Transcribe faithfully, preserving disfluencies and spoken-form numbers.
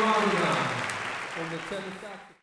Rosa on the tenor saxophone.